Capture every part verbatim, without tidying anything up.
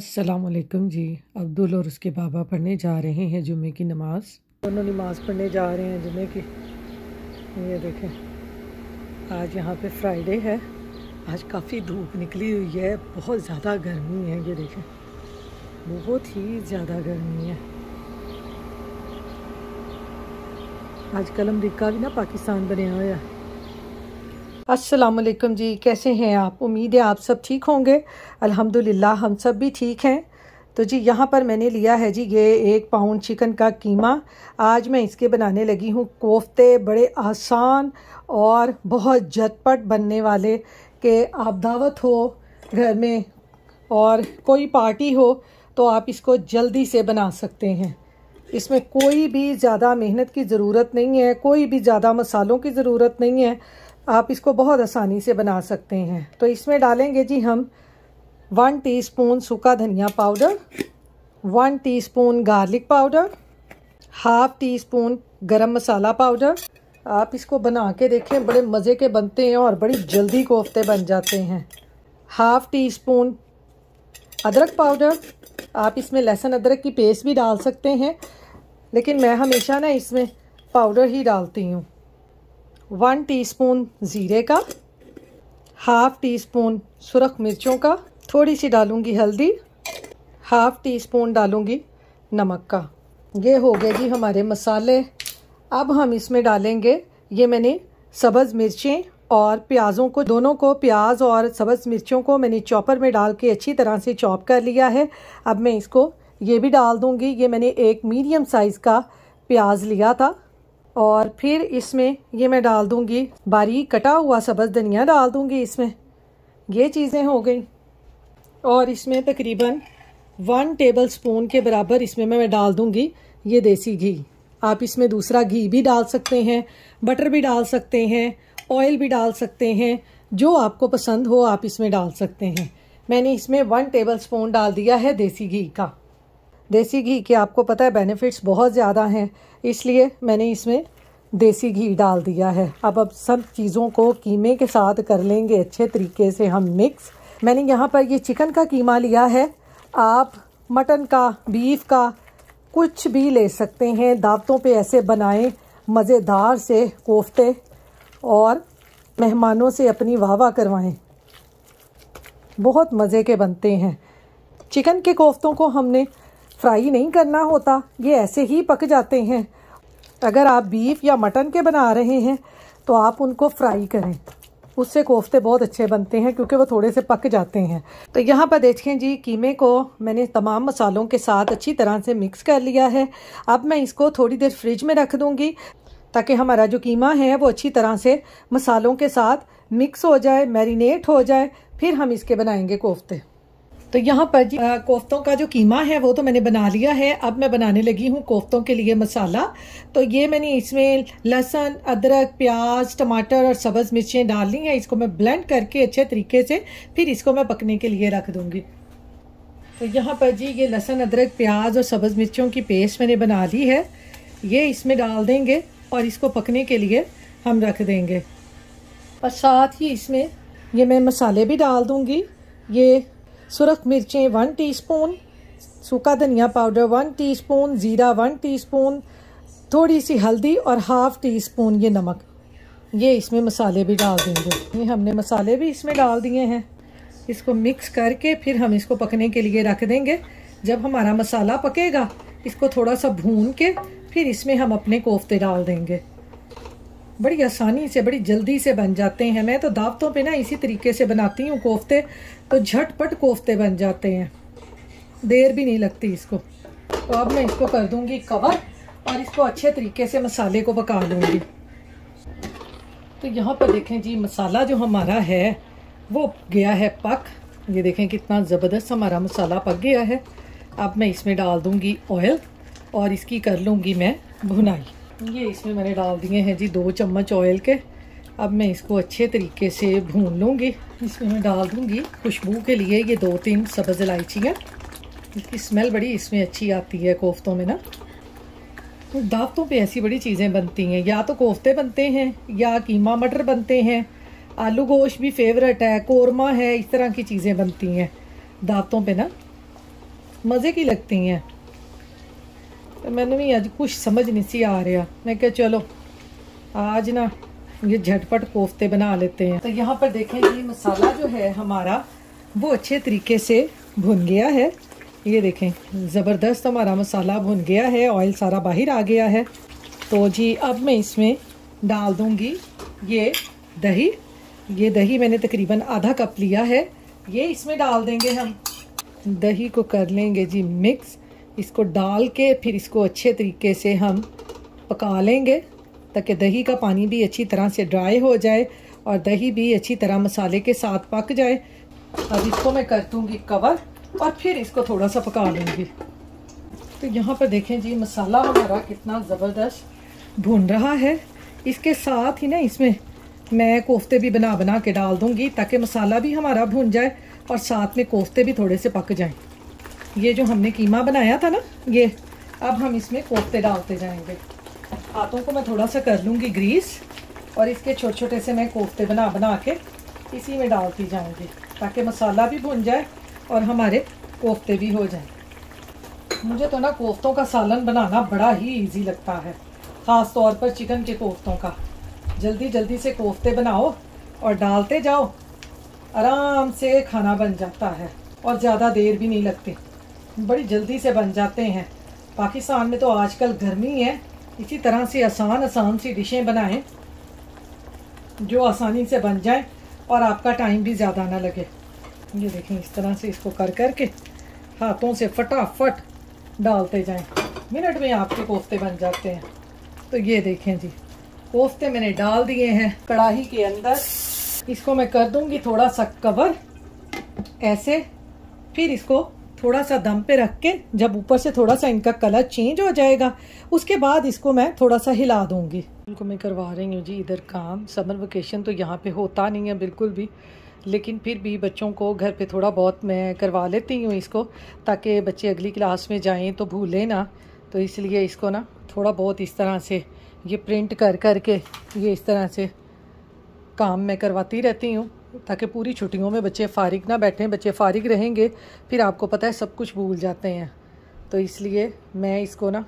अस्सलामुअलैकुम जी। अब्दुल और उसके बाबा पढ़ने जा रहे हैं जुम्मे की नमाज। दोनों नमाज पढ़ने जा रहे हैं जुम्मे की। ये देखें, आज यहाँ पे फ्राइडे है। आज काफ़ी धूप निकली हुई है, बहुत ज़्यादा गर्मी है। ये देखें, बहुत ही ज़्यादा गर्मी है। आजकल अमरीका भी ना पाकिस्तान बने हुए हैं। अस्सलामुअलैकुम जी, कैसे हैं आप? उम्मीद है आप सब ठीक होंगे। अल्हम्दुलिल्लाह हम सब भी ठीक हैं। तो जी यहाँ पर मैंने लिया है जी ये एक पाउंड चिकन का कीमा। आज मैं इसके बनाने लगी हूँ कोफ्ते, बड़े आसान और बहुत झटपट बनने वाले के आप दावत हो घर में और कोई पार्टी हो तो आप इसको जल्दी से बना सकते हैं। इसमें कोई भी ज़्यादा मेहनत की ज़रूरत नहीं है, कोई भी ज़्यादा मसालों की ज़रूरत नहीं है। आप इसको बहुत आसानी से बना सकते हैं। तो इसमें डालेंगे जी हम वन टीस्पून सूखा धनिया powder, one teaspoon garlic powder, half teaspoon garam masala powder. आप इसको बना के देखें, बड़े मज़े के बनते हैं और बड़ी जल्दी कोफ्ते बन जाते हैं। हाफ टी स्पून अदरक पाउडर। आप इसमें लहसुन अदरक की पेस्ट भी डाल सकते हैं, लेकिन मैं हमेशा ना इसमें पाउडर ही डालती हूँ। वन टीस्पून ज़ीरे का, हाफ़ टी स्पून सुरख मिर्चों का, थोड़ी सी डालूंगी हल्दी, हाफ़ टी स्पून डालूंगी नमक का। ये हो गए जी हमारे मसाले। अब हम इसमें डालेंगे, ये मैंने सब्ज़ मिर्चें और प्याज़ों को, दोनों को, प्याज और सब्ज़ मिर्चों को मैंने चॉपर में डाल के अच्छी तरह से चॉप कर लिया है। अब मैं इसको ये भी डाल दूँगी। ये मैंने एक मीडियम साइज़ का प्याज लिया था। और फिर इसमें ये मैं डाल दूंगी बारीक कटा हुआ सब्ज़ धनिया डाल दूंगी इसमें। ये चीज़ें हो गई। और इसमें तकरीबन वन टेबल स्पून के बराबर इसमें मैं डाल दूंगी ये देसी घी। आप इसमें दूसरा घी भी डाल सकते हैं, बटर भी डाल सकते हैं, ऑयल भी डाल सकते हैं, जो आपको पसंद हो आप इसमें डाल सकते हैं। मैंने इसमें वन टेबल स्पून डाल दिया है देसी घी का। देसी घी के आपको पता है बेनिफिट्स बहुत ज़्यादा हैं, इसलिए मैंने इसमें देसी घी डाल दिया है। अब अब सब चीज़ों को कीमे के साथ कर लेंगे अच्छे तरीके से हम मिक्स। मैंने यहाँ पर ये चिकन का कीमा लिया है। आप मटन का, बीफ का कुछ भी ले सकते हैं। दावतों पे ऐसे बनाएं मज़ेदार से कोफ्ते और मेहमानों से अपनी वाह वाह करवाएँ। बहुत मज़े के बनते हैं। चिकन के कोफ्तों को हमने फ्राई नहीं करना होता, ये ऐसे ही पक जाते हैं। अगर आप बीफ या मटन के बना रहे हैं तो आप उनको फ्राई करें, उससे कोफ्ते बहुत अच्छे बनते हैं क्योंकि वो थोड़े से पक जाते हैं। तो यहाँ पर देखें जी कीमे को मैंने तमाम मसालों के साथ अच्छी तरह से मिक्स कर लिया है। अब मैं इसको थोड़ी देर फ्रिज में रख दूँगी ताकि हमारा जो कीमा है वो अच्छी तरह से मसालों के साथ मिक्स हो जाए, मैरिनेट हो जाए, फिर हम इसके बनाएँगे कोफ्ते। तो यहाँ पर जी आ, कोफ्तों का जो कीमा है वो तो मैंने बना लिया है। अब मैं बनाने लगी हूँ कोफ्तों के लिए मसाला। तो ये मैंने इसमें लहसुन, अदरक, प्याज, टमाटर और सब्ज़ मिर्चें डाल ली हैं। इसको मैं ब्लेंड करके अच्छे तरीके से फिर इसको मैं पकने के लिए रख दूँगी। तो यहाँ पर जी ये लहसुन, अदरक, प्याज और सब्ज़ मिर्चों की पेस्ट मैंने बना ली है, ये इसमें डाल देंगे और इसको पकने के लिए हम रख देंगे। और साथ ही इसमें ये मैं मसाले भी डाल दूँगी। ये सुरख मिर्चें वन टीस्पून, सूखा धनिया पाउडर वन टीस्पून, ज़ीरा वन टीस्पून, थोड़ी सी हल्दी और हाफ़ टी स्पून ये नमक। ये इसमें मसाले भी डाल देंगे। ये हमने मसाले भी इसमें डाल दिए हैं। इसको मिक्स करके फिर हम इसको पकने के लिए रख देंगे। जब हमारा मसाला पकेगा इसको थोड़ा सा भून के फिर इसमें हम अपने कोफ्ते डाल देंगे। बड़ी आसानी से, बड़ी जल्दी से बन जाते हैं। मैं तो दावतों पे ना इसी तरीके से बनाती हूँ कोफ्ते, तो झटपट कोफ्ते बन जाते हैं, देर भी नहीं लगती इसको। तो अब मैं इसको कर दूँगी कवर और इसको अच्छे तरीके से मसाले को पका लूँगी। तो यहाँ पर देखें जी मसाला जो हमारा है वो गया है पक। ये देखें कितना ज़बरदस्त हमारा मसाला पक गया है। अब मैं इसमें डाल दूँगी ऑयल और इसकी कर लूँगी मैं भुनाई। ये इसमें मैंने डाल दिए हैं जी दो चम्मच ऑयल के। अब मैं इसको अच्छे तरीके से भून लूँगी। इसमें मैं डाल दूँगी खुशबू के लिए ये दो तीन सब्ज़ इलायचियाँ। इसकी स्मेल बड़ी इसमें अच्छी आती है कोफ्तों में ना। तो दावतों पे ऐसी बड़ी चीज़ें बनती हैं, या तो कोफ्ते बनते हैं या कीमा मटर बनते हैं, आलू गोश्त भी फेवरेट है, कोरमा है, इस तरह की चीज़ें बनती हैं दावतों पर ना। मज़े की लगती हैं। तो मैंने भी आज कुछ समझ नहीं सी आ रहा, मैं क्या चलो आज ना ये झटपट कोफ्ते बना लेते हैं। तो यहाँ पर देखें ये मसाला जो है हमारा वो अच्छे तरीके से भुन गया है। ये देखें ज़बरदस्त हमारा मसाला भुन गया है, ऑयल सारा बाहर आ गया है। तो जी अब मैं इसमें डाल दूँगी ये दही। ये दही मैंने तकरीबन आधा कप लिया है, ये इसमें डाल देंगे हम। दही को कर लेंगे जी मिक्स, इसको डाल के फिर इसको अच्छे तरीके से हम पका लेंगे ताकि दही का पानी भी अच्छी तरह से ड्राई हो जाए और दही भी अच्छी तरह मसाले के साथ पक जाए। अब इसको मैं कर दूँगी कवर और फिर इसको थोड़ा सा पका लूँगी। तो यहाँ पर देखें जी मसाला हमारा कितना ज़बरदस्त भुन रहा है। इसके साथ ही ना इसमें मैं कोफ्ते भी बना बना के डाल दूँगी ताकि मसाला भी हमारा भुन जाए और साथ में कोफ्ते भी थोड़े से पक जाएं। ये जो हमने कीमा बनाया था ना ये अब हम इसमें कोफ्ते डालते जाएंगे। हाथों को मैं थोड़ा सा कर लूँगी ग्रीस और इसके छोटे छोटे से मैं कोफ्ते बना बना के इसी में डालती जाऊँगी ताकि मसाला भी भुन जाए और हमारे कोफ्ते भी हो जाएं। मुझे तो ना कोफ्तों का सालन बनाना बड़ा ही इजी लगता है, ख़ास तौर पर चिकन के कोफ्तों का। जल्दी जल्दी से कोफ्ते बनाओ और डालते जाओ, आराम से खाना बन जाता है और ज़्यादा देर भी नहीं लगती, बड़ी जल्दी से बन जाते हैं। पाकिस्तान में तो आजकल गर्मी है, इसी तरह से आसान आसान सी डिशें बनाएं जो आसानी से बन जाएं और आपका टाइम भी ज़्यादा ना लगे। ये देखें इस तरह से इसको कर कर के हाथों से फटाफट डालते जाएं, मिनट में आपके कोफ्ते बन जाते हैं। तो ये देखें जी कोफ्ते मैंने डाल दिए हैं कढ़ाई के अंदर। इसको मैं कर दूंगी थोड़ा सा कवर ऐसे, फिर इसको थोड़ा सा दम पे रख के जब ऊपर से थोड़ा सा इनका कलर चेंज हो जाएगा उसके बाद इसको मैं थोड़ा सा हिला दूंगी। उनको मैं करवा रही हूँ जी इधर काम। समर वेकेशन तो यहाँ पे होता नहीं है बिल्कुल भी, लेकिन फिर भी बच्चों को घर पे थोड़ा बहुत मैं करवा लेती हूँ इसको ताकि बच्चे अगली क्लास में जाएं तो भूलें ना। तो इसलिए इसको ना थोड़ा बहुत इस तरह से ये प्रिंट कर कर के ये इस तरह से काम मैं करवाती रहती हूँ ताकि पूरी छुट्टियों में बच्चे फारिग ना बैठें। बच्चे फारिग रहेंगे फिर आपको पता है सब कुछ भूल जाते हैं। तो इसलिए मैं इसको ना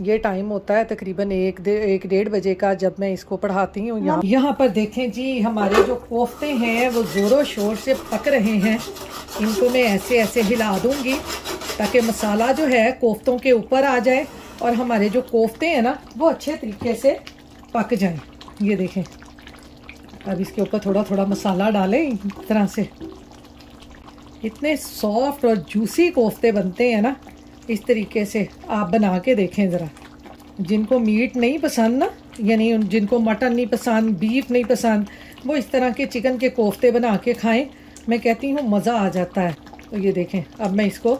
ये टाइम होता है तकरीबन एक दे, एक डेढ़ बजे का जब मैं इसको पढ़ाती हूँ। यहाँ यहाँ पर देखें जी हमारे जो कोफ्ते हैं वो ज़ोरों शोर से पक रहे हैं। इनको मैं ऐसे ऐसे हिला दूँगी ताकि मसाला जो है कोफ्तों के ऊपर आ जाए और हमारे जो कोफ्ते हैं ना वो अच्छे तरीके से पक जाएं। ये देखें अब इसके ऊपर थोड़ा थोड़ा मसाला डालें इस तरह से। इतने सॉफ्ट और जूसी कोफ्ते बनते हैं ना, इस तरीके से आप बना के देखें ज़रा। जिनको मीट नहीं पसंद ना, यानी जिनको मटन नहीं पसंद, बीफ नहीं पसंद, वो इस तरह के चिकन के कोफ्ते बना के खाएं। मैं कहती हूँ मज़ा आ जाता है। तो ये देखें अब मैं इसको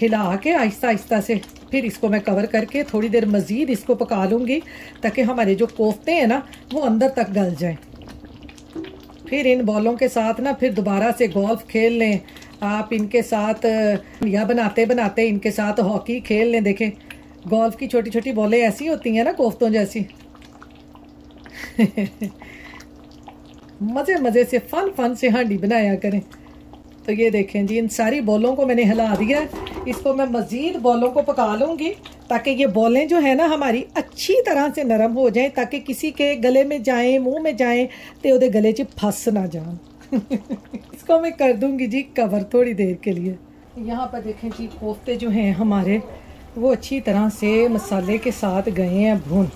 हिला के आहिस्ता आहिस्ता से फिर इसको मैं कवर करके थोड़ी देर मज़ीद इसको पका लूँगी ताकि हमारे जो कोफ्ते हैं ना वो अंदर तक गल जाएँ। फिर इन बॉलों के साथ ना फिर दोबारा से गोल्फ खेल लें आप, इनके साथ या बनाते बनाते इनके साथ हॉकी खेल लें। देखें गोल्फ की छोटी छोटी बॉलें ऐसी होती हैं ना कोफ्तों जैसी। मज़े मज़े से फन फन से हांडी बनाया करें। तो ये देखें जी इन सारी बॉलों को मैंने हिला दिया है। इसको मैं मज़ीद बॉलों को पका लूँगी ताकि ये बॉलें जो है ना हमारी अच्छी तरह से नरम हो जाएं ताकि किसी के गले में जाएं, मुंह में जाएं तो उधर गले च फंस ना जान। इसको मैं कर दूँगी जी कवर थोड़ी देर के लिए। यहाँ पर देखें जी कोफ्ते जो हैं हमारे वो अच्छी तरह से मसाले के साथ गए हैं भून।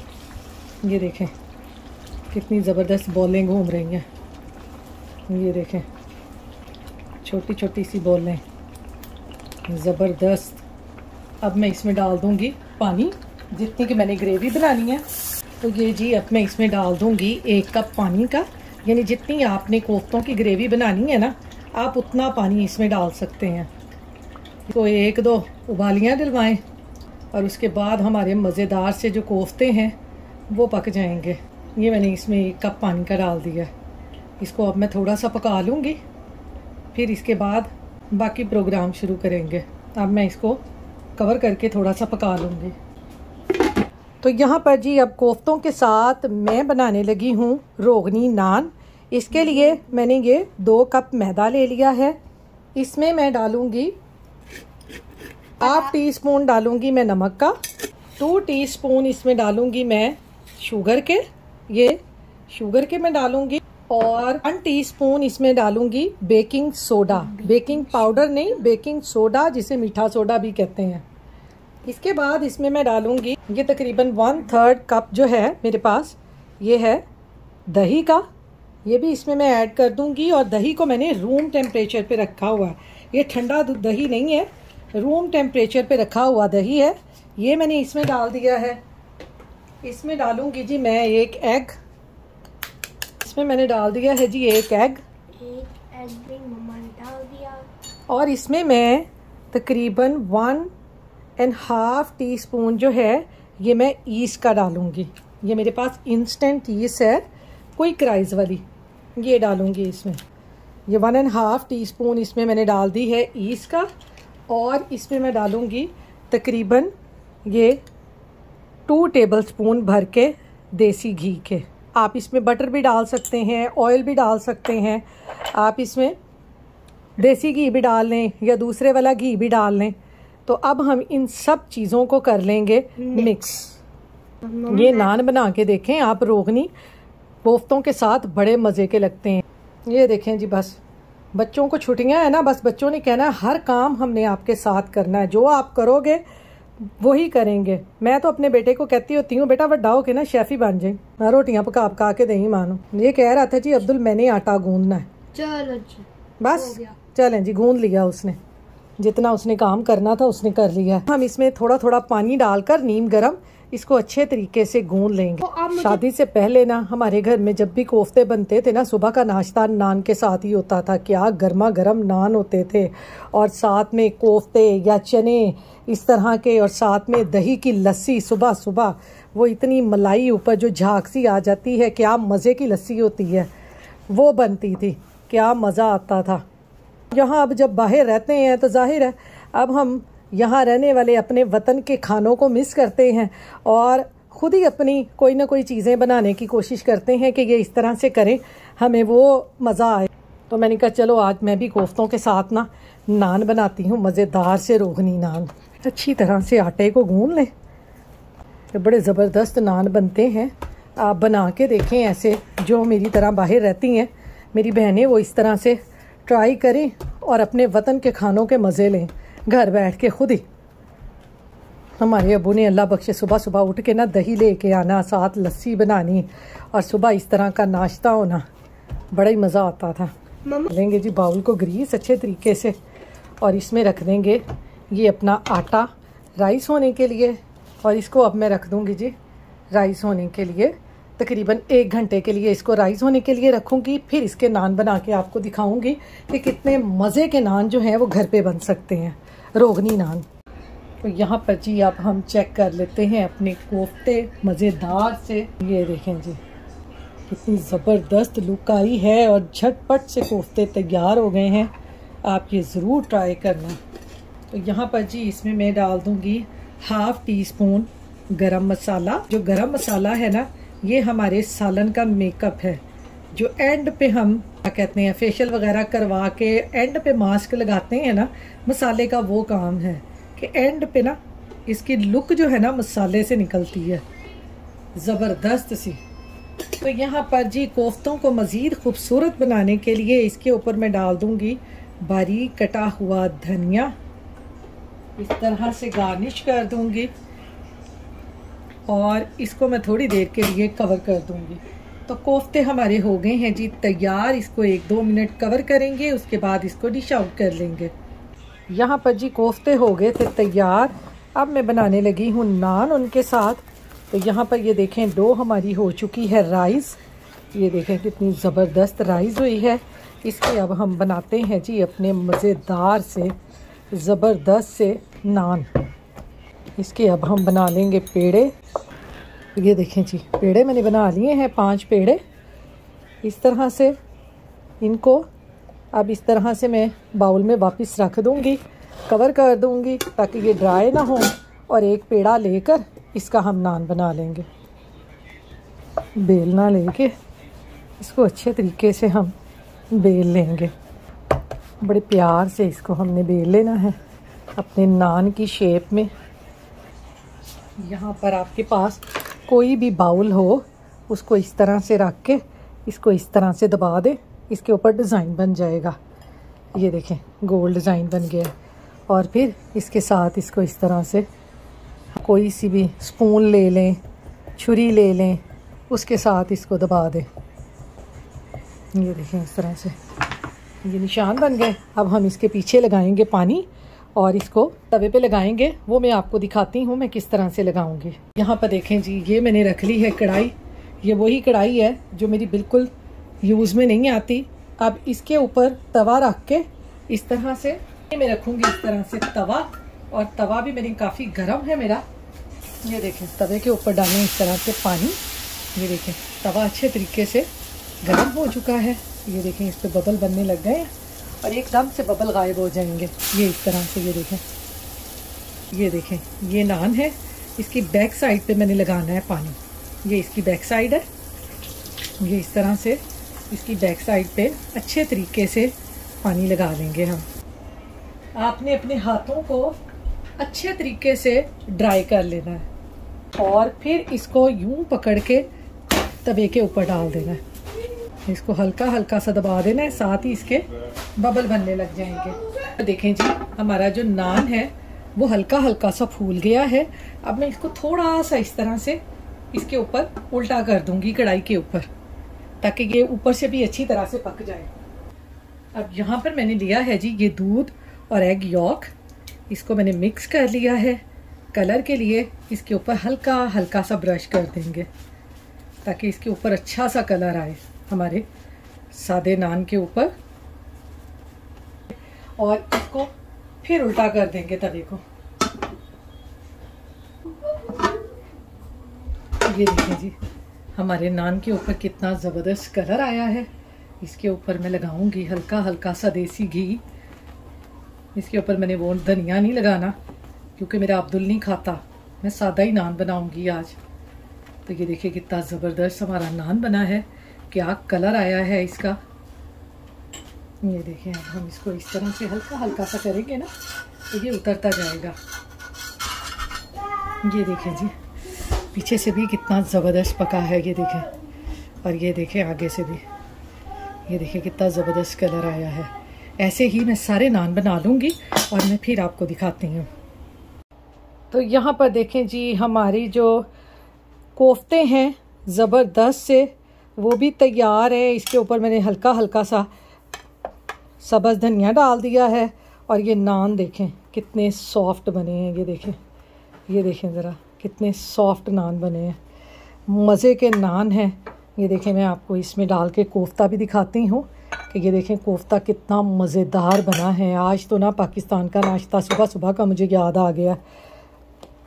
ये देखें कितनी ज़बरदस्त बॉलें घूम रही हैं। ये देखें छोटी छोटी सी बॉलें ज़बरदस्त। अब मैं इसमें डाल दूँगी पानी जितनी कि मैंने ग्रेवी बनानी है। तो ये जी अब मैं इसमें डाल दूँगी एक कप पानी का, यानी जितनी आपने कोफ्तों की ग्रेवी बनानी है ना आप उतना पानी इसमें डाल सकते हैं। तो एक दो उबालियाँ डलवाएँ और उसके बाद हमारे मज़ेदार से जो कोफ्ते हैं वो पक जाएंगे। ये मैंने इसमें एक कप पानी का डाल दिया। इसको अब मैं थोड़ा सा पका लूँगी फिर इसके बाद बाकी प्रोग्राम शुरू करेंगे। अब मैं इसको कवर करके थोड़ा सा पका लूँगी। तो यहाँ पर जी अब कोफ्तों के साथ मैं बनाने लगी हूँ रोगनी नान। इसके लिए मैंने ये दो कप मैदा ले लिया है। इसमें मैं डालूँगी आधा टीस्पून डालूंगी मैं नमक का, दो टीस्पून इसमें डालूंगी मैं शुगर के, ये शुगर के मैं डालूंगी, और वन टीस्पून इसमें डालूंगी बेकिंग सोडा, बेकिंग पाउडर नहीं, बेकिंग सोडा जिसे मीठा सोडा भी कहते हैं। इसके बाद इसमें मैं डालूंगी ये तकरीबन वन थर्ड कप जो है मेरे पास ये है दही का, ये भी इसमें मैं ऐड कर दूंगी। और दही को मैंने रूम टेम्परेचर पे रखा हुआ है, ये ठंडा दही नहीं है, रूम टेम्परेचर पे रखा हुआ दही है, ये मैंने इसमें डाल दिया है। इसमें डालूंगी जी मैं एक एग, इसमें मैंने डाल दिया है जी एक एग, एक एग भी मम्मा ने डाल दिया। और इसमें मैं तकरीबन one and half teaspoon जो है ये मैं ईस्ट का डालूंगी, ये मेरे पास इंस्टेंट ईस्ट है कोई क्राइज वाली, ये डालूंगी इसमें। ये one and half teaspoon इसमें मैंने डाल दी है ईस्ट का, और इसमें मैं डालूंगी तकरीबन ये टू टेबल स्पून भर के देसी घी के। आप इसमें बटर भी डाल सकते हैं, ऑयल भी डाल सकते हैं, आप इसमें देसी घी भी डाल लें या दूसरे वाला घी भी डाल लें। तो अब हम इन सब चीज़ों को कर लेंगे मिक्स। ये नान बना के देखें आप, रोगनी कोफ्तों के साथ बड़े मज़े के लगते हैं। ये देखें जी, बस बच्चों को छुट्टियां हैं ना, बस बच्चों ने कहना है हर काम हमने आपके साथ करना है, जो आप करोगे वही करेंगे। मैं तो अपने बेटे को कहती होती हूँ बेटा बड़ा होके ना शेफ ही बन जाए, मैं रोटियाँ पका पका के दही मानो। ये कह रहा था जी अब्दुल मैंने आटा गूंदना है, चलो जी बस चलें जी, गूंद लिया उसने, जितना उसने काम करना था उसने कर लिया। हम इसमें थोड़ा थोड़ा पानी डालकर नीम गर्म इसको अच्छे तरीके से गूंद लेंगे। तो शादी से पहले ना हमारे घर में जब भी कोफ्ते बनते थे ना, सुबह का नाश्ता नान के साथ ही होता था, क्या गर्मा गर्म नान होते थे और साथ में कोफ्ते या चने इस तरह के, और साथ में दही की लस्सी। सुबह सुबह वो इतनी मलाई ऊपर जो झाग सी आ जाती है, क्या मज़े की लस्सी होती है, वो बनती थी, क्या मज़ा आता था। यहाँ अब जब बाहर रहते हैं तो जाहिर है अब हम यहाँ रहने वाले अपने वतन के खानों को मिस करते हैं, और ख़ुद ही अपनी कोई ना कोई चीज़ें बनाने की कोशिश करते हैं कि ये इस तरह से करें, हमें वो मज़ा आए। तो मैंने कहा चलो आज मैं भी कोफ्तों के साथ ना नान बनाती हूँ, मज़ेदार से रोगनी नान। अच्छी तरह से आटे को गूंद लें, तो बड़े ज़बरदस्त नान बनते हैं। आप बना के देखें ऐसे, जो मेरी तरह बाहर रहती हैं मेरी बहनें, वो इस तरह से ट्राई करें और अपने वतन के खानों के मज़े लें घर बैठ के खुद ही। हमारे अबू ने अल्लाह बख्शे सुबह सुबह उठ के ना दही ले के आना, साथ लस्सी बनानी, और सुबह इस तरह का नाश्ता होना, बड़ा ही मज़ा आता था। लेंगे जी बाउल को ग्रीस अच्छे तरीके से, और इसमें रख देंगे ये अपना आटा राइस होने के लिए, और इसको अब मैं रख दूँगी जी राइस होने के लिए। तकरीबन एक घंटे के लिए इसको राइस होने के लिए रखूँगी, फिर इसके नान बना के आपको दिखाऊँगी कि कितने मज़े के नान जो हैं वो घर पे बन सकते हैं, रोगनी नान। तो यहाँ पर जी अब हम चेक कर लेते हैं अपने कोफ्ते मज़ेदार से। ये देखें जी कितनी ज़बरदस्त लुक आई है, और झटपट से कोफ्ते तैयार हो गए हैं, आप ये ज़रूर ट्राई करना। तो यहाँ पर जी इसमें मैं डाल दूँगी हाफ़ टी स्पून गरम मसाला। जो गरम मसाला है ना, ये हमारे सालन का मेकअप है, जो एंड पे हम क्या कहते हैं फेशियल वगैरह करवा के एंड पे मास्क लगाते हैं ना, मसाले का वो काम है कि एंड पे ना इसकी लुक जो है ना मसाले से निकलती है ज़बरदस्त सी। तो यहाँ पर जी कोफ्तों को मज़ीद खूबसूरत बनाने के लिए इसके ऊपर मैं डाल दूँगी बारीक कटा हुआ धनिया, इस तरह से गार्निश कर दूँगी, और इसको मैं थोड़ी देर के लिए कवर कर दूंगी। तो कोफ्ते हमारे हो गए हैं जी तैयार, इसको एक दो मिनट कवर करेंगे, उसके बाद इसको डिश आउट कर लेंगे। यहाँ पर जी कोफ्ते हो गए थे तैयार, अब मैं बनाने लगी हूँ नान उनके साथ। तो यहाँ पर ये देखें डो हमारी हो चुकी है राइस, ये देखें कितनी ज़बरदस्त राइस हुई है। इसके अब हम बनाते हैं जी अपने मज़ेदार से ज़बरदस्त से नान। इसके अब हम बना लेंगे पेड़े। ये देखें जी पेड़े मैंने बना लिए हैं, पांच पेड़े इस तरह से। इनको अब इस तरह से मैं बाउल में वापस रख दूंगी, कवर कर दूंगी ताकि ये ड्राई ना हो, और एक पेड़ा लेकर इसका हम नान बना लेंगे। बेलना लेके इसको अच्छे तरीके से हम बेल लेंगे, बड़े प्यार से इसको हमने बेल लेना है। अपने नान की शेप में। यहाँ पर आपके पास कोई भी बाउल हो उसको इस तरह से रख के इसको इस तरह से दबा दें, इसके ऊपर डिज़ाइन बन जाएगा। ये देखें गोल डिज़ाइन बन गया है। और फिर इसके साथ इसको इस तरह से कोई सी भी स्पून ले लें, छुरी ले लें, उसके साथ इसको दबा दें। ये देखें इस तरह से ये निशान बन गए। अब हम इसके पीछे लगाएंगे पानी और इसको तवे पे लगाएंगे, वो मैं आपको दिखाती हूँ मैं किस तरह से लगाऊंगी। यहाँ पर देखें जी, ये मैंने रख ली है कढ़ाई। ये वही कढ़ाई है जो मेरी बिल्कुल यूज़ में नहीं आती। अब इसके ऊपर तवा रख के इस तरह से मैं रखूँगी, इस तरह से तवा, और तवा भी मेरी काफ़ी गर्म है मेरा। ये देखें तवे के ऊपर डालें इस तरह से पानी। ये देखें तवा अच्छे तरीके से गर्म हो चुका है। ये देखें इस पे बबल बनने लग गए और एकदम से बबल गायब हो जाएंगे। ये इस तरह से ये देखें, ये देखें ये नान है, इसकी बैक साइड पे मैंने लगाना है पानी। ये इसकी बैक साइड है। ये इस तरह से इसकी बैक साइड पे अच्छे तरीके से पानी लगा देंगे हम। आपने अपने हाथों को अच्छे तरीके से ड्राई कर लेना है और फिर इसको यूं पकड़ के तवे के ऊपर डाल देना है। इसको हल्का हल्का सा दबा देना है, साथ ही इसके बबल बनने लग जाएंगे। देखें जी हमारा जो नान है वो हल्का हल्का सा फूल गया है। अब मैं इसको थोड़ा सा इस तरह से इसके ऊपर उल्टा कर दूंगी कढ़ाई के ऊपर, ताकि ये ऊपर से भी अच्छी तरह से पक जाए। अब यहाँ पर मैंने लिया है जी ये दूध और एग यॉक, इसको मैंने मिक्स कर लिया है। कलर के लिए इसके ऊपर हल्का हल्का सा ब्रश कर देंगे ताकि इसके ऊपर अच्छा सा कलर आए हमारे सादे नान के ऊपर। और इसको फिर उल्टा कर देंगे तवे को। ये देखिए जी हमारे नान के ऊपर कितना ज़बरदस्त कलर आया है। इसके ऊपर मैं लगाऊंगी हल्का हल्का सा देसी घी। इसके ऊपर मैंने वो धनिया नहीं लगाना क्योंकि मेरा अब्दुल नहीं खाता, मैं सादा ही नान बनाऊंगी आज। तो ये देखिए कितना ज़बरदस्त हमारा नान बना है, क्या कलर आया है इसका। ये देखें अब हम इसको इस तरह से हल्का हल्का सा करेंगे ना तो ये उतरता जाएगा। ये देखें जी पीछे से भी कितना ज़बरदस्त पका है। ये देखें और ये देखें आगे से भी, ये देखें कितना ज़बरदस्त कलर आया है। ऐसे ही मैं सारे नान बना लूँगी और मैं फिर आपको दिखाती हूँ। तो यहाँ पर देखें जी हमारी जो कोफ्ते हैं ज़बरदस्त से वो भी तैयार है। इसके ऊपर मैंने हल्का हल्का सा सब्ज़ धनिया डाल दिया है। और ये नान देखें कितने सॉफ्ट बने हैं। ये देखें ये देखें ज़रा कितने सॉफ्ट नान बने हैं, मज़े के नान हैं। ये देखें मैं आपको इसमें डाल के कोफ्ता भी दिखाती हूँ कि ये देखें कोफ्ता कितना मज़ेदार बना है। आज तो ना पाकिस्तान का नाश्ता सुबह सुबह का मुझे याद आ गया।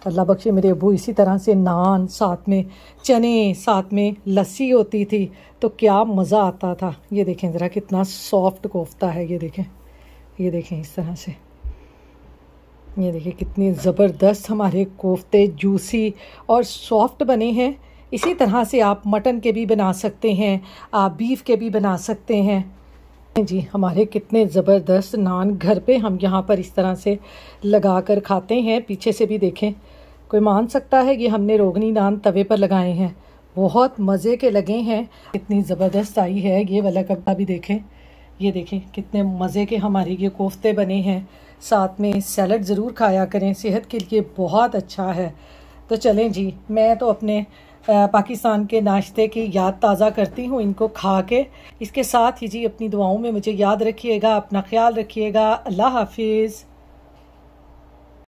अल्लाह बख्शे मेरे अबू इसी तरह से नान साथ में चने साथ में लस्सी होती थी तो क्या मज़ा आता था। ये देखें ज़रा कितना सॉफ्ट कोफ्ता है। ये देखें ये देखें इस तरह से, ये देखें कितने ज़बरदस्त हमारे कोफ्ते जूसी और सॉफ्ट बने हैं। इसी तरह से आप मटन के भी बना सकते हैं, आप बीफ़ के भी बना सकते हैं। जी हमारे कितने ज़बरदस्त नान घर पे हम यहाँ पर इस तरह से लगा कर खाते हैं। पीछे से भी देखें, कोई मान सकता है कि हमने रोगनी नान तवे पर लगाए हैं। बहुत मज़े के लगे हैं, कितनी ज़बरदस्त आई है। ये वाला कपड़ा भी देखें, ये देखें कितने मज़े के हमारे ये कोफ्ते बने हैं। साथ में सैलड ज़रूर खाया करें, सेहत के लिए बहुत अच्छा है। तो चलें जी मैं तो अपने पाकिस्तान के नाश्ते की याद ताज़ा करती हूँ इनको खा के। इसके साथ ही जी अपनी दुआओं में मुझे याद रखिएगा, अपना ख्याल रखिएगा। अल्लाह हाफिज़।